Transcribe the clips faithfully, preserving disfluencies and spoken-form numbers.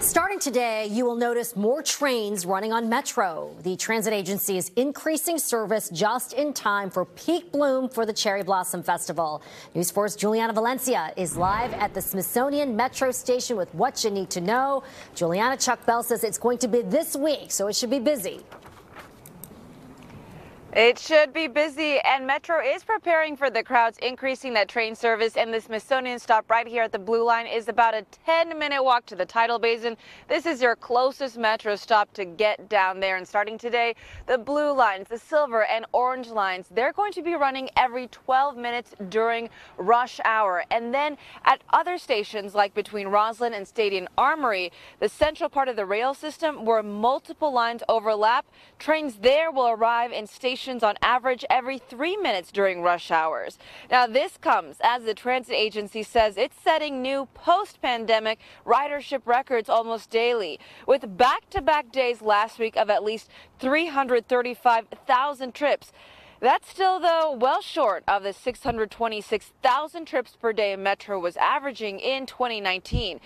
Starting today, you will notice more trains running on Metro. The transit agency is increasing service just in time for peak bloom for the Cherry Blossom Festival. News four's Juliana Valencia is live at the Smithsonian Metro Station with what you need to know. Juliana, Chuck Bell says it's going to be this week, so it should be busy. It should be busy, and Metro is preparing for the crowds, increasing that train service. And the Smithsonian stop right here at the Blue line is about a ten minute walk to the Tidal Basin. This is your closest Metro stop to get down there. And starting today, the Blue lines, the Silver and Orange lines, they're going to be running every twelve minutes during rush hour. And then at other stations, like between Roslyn and Stadium Armory, the central part of the rail system where multiple lines overlap, trains there will arrive in stations on average every three minutes during rush hours. Now this comes as the transit agency says it's setting new post-pandemic ridership records almost daily, with back-to-back days last week of at least three hundred thirty-five thousand trips. That's still, though, well short of the six hundred twenty-six thousand trips per day Metro was averaging in twenty nineteen.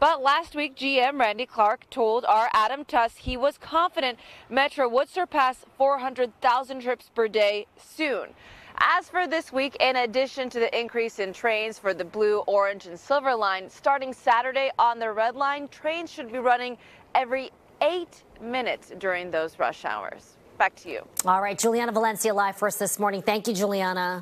But last week, G M Randy Clark told our Adam Tuss he was confident Metro would surpass four hundred thousand trips per day soon. As for this week, in addition to the increase in trains for the Blue, Orange, and Silver line, starting Saturday on the Red line, trains should be running every eight minutes during those rush hours. Back to you. All right, Juliana Valencia live for us this morning. Thank you, Juliana.